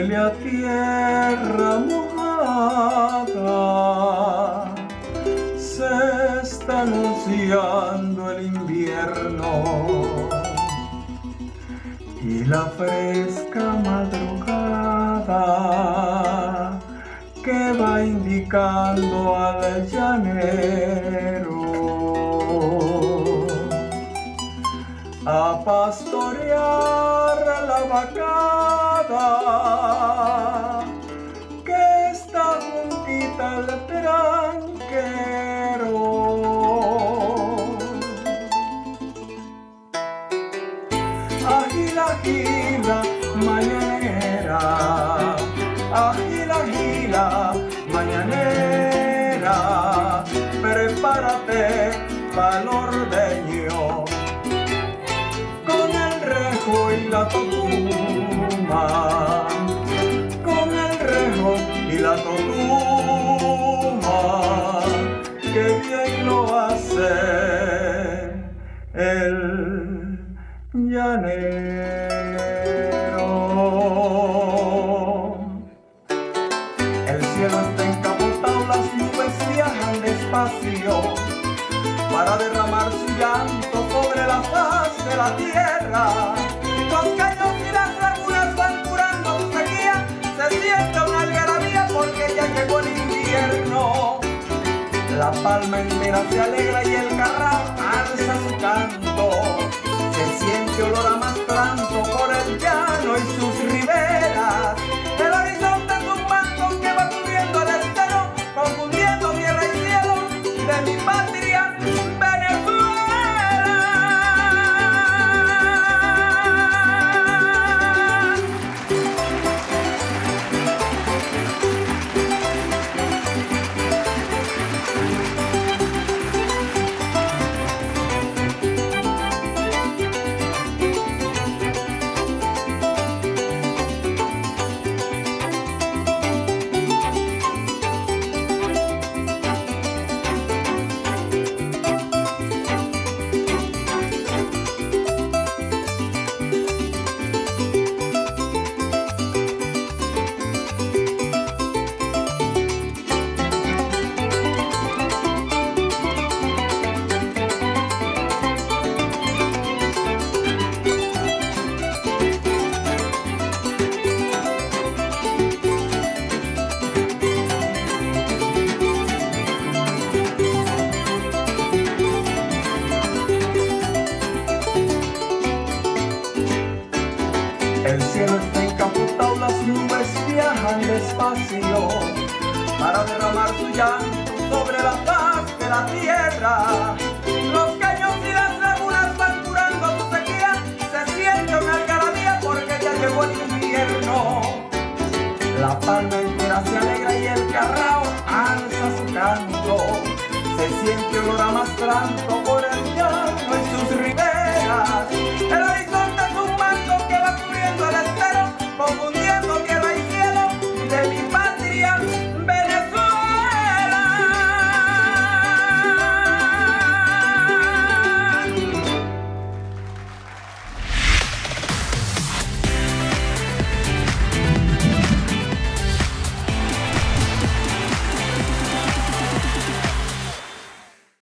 huele a tierra mojada, se está anunciando el invierno y la fresca madrugada que va indicando al llanero a pastorear a la vacada que está juntita al tranquero. Agila, agila, mañanera, agila, agila, mañanera, prepárate pa'l ordeño, con el rejo y la totuma, con el rejo y la totuma, que bien lo hace el llanero. El cielo está encapotado, las nubes viajan despacio para derramar su llanto sobre la faz de la tierra. Los cayos y las lagunas van curando su sequía, se siente una algarabía porque ya llegó el invierno. La palma entera se alegra y el carrao alza su canto. Se siente olor a mastrando por el llano y sus riberas, el horizonte es un manto que va cubriendo el estero, confundiendo tierra y cielo de mi patria despacio para derramar su llanto sobre la faz de la tierra. Los caños y las lagunas van curando su sequía, se siente una algarabía porque ya llegó el invierno. La palma entera se alegra y el carrao alza su canto, se siente olor a mastrando por el llano y sus riberas, el horizonte